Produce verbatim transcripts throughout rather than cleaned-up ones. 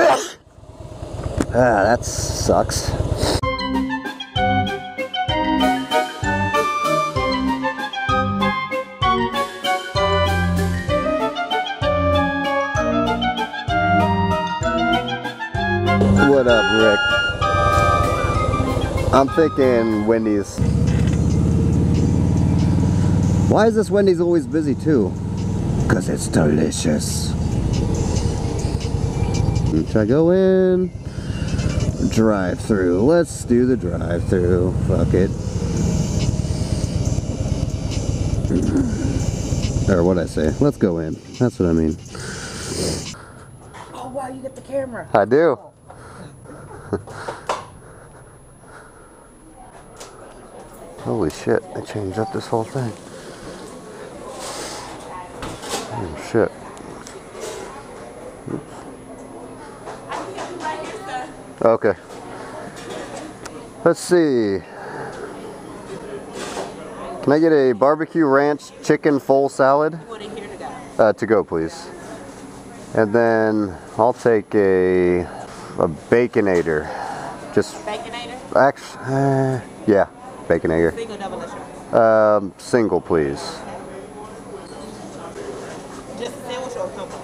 Ah, that sucks. What up, Rick? I'm thinking Wendy's. Why is this Wendy's always busy too? Because it's delicious. Should I go in? Drive through. Let's do the drive through. Fuck it. Or what'd I say? Let's go in. That's what I mean. Oh, wow, you got the camera. I do. Holy shit, I changed up this whole thing. Oh, shit. Oops. Okay. Let's see. Can I get a barbecue ranch chicken full salad? Uh, to go, please. And then I'll take a a Baconator. Just Baconator? Actually, uh, yeah, Baconator. Single, double, or shrimp? Um, single, please. Just a sandwich or a combo?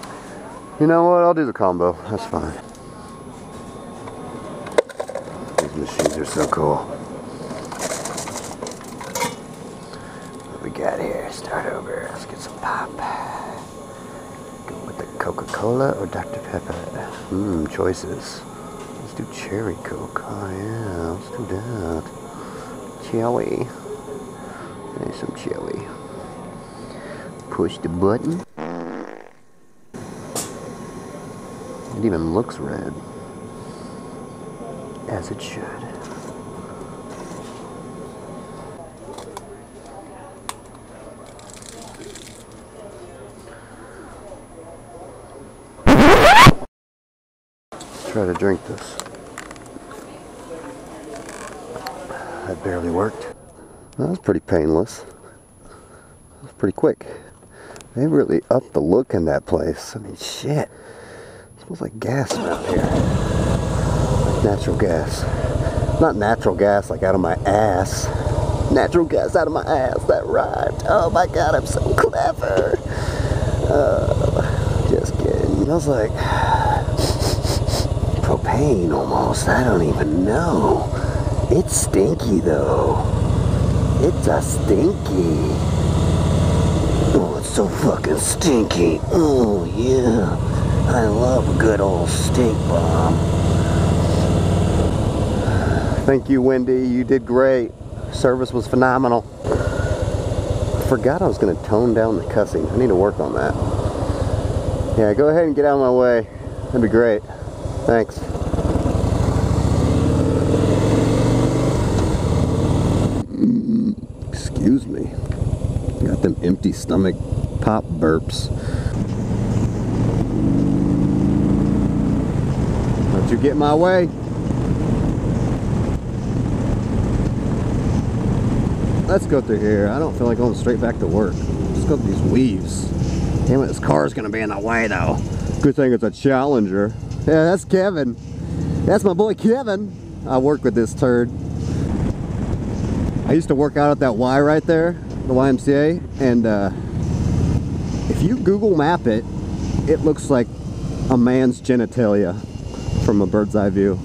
You know what? I'll do the combo. Okay. That's fine. Machines are so cool. What we got here? Start over. Let's get some pop. Go with the Coca-Cola or Doctor Pepper? Mmm, choices. Let's do Cherry Coke. Oh yeah, let's do that. Chili. There's some chili. Push the button. It even looks red. As it should. Let's try to drink this. That barely worked. That was pretty painless. That was pretty quick. They really upped the look in that place. I mean, shit. It smells like gas out here. Natural gas. Not natural gas like out of my ass. Natural gas out of my ass. That rhymed. Oh my god, I'm so clever. Uh, just kidding. It smells like propane almost. I don't even know. It's stinky though. It's a stinky. Oh, it's so fucking stinky. Oh yeah. I love good old stink bomb. Thank you, Wendy. You did great. Service was phenomenal. Forgot I was going to tone down the cussing. I need to work on that. Yeah, go ahead and get out of my way. That'd be great. Thanks. Excuse me. Got them empty stomach pop burps. Don't you get in my way. Let's go through here. I don't feel like going straight back to work. Let's go through these weaves. Damn it, this car's gonna be in the way though. Good thing it's a Challenger. Yeah, that's Kevin. That's my boy Kevin. I work with this turd. I used to work out at that Y right there, the Y M C A, and uh, if you Google map it, it looks like a man's genitalia from a bird's eye view.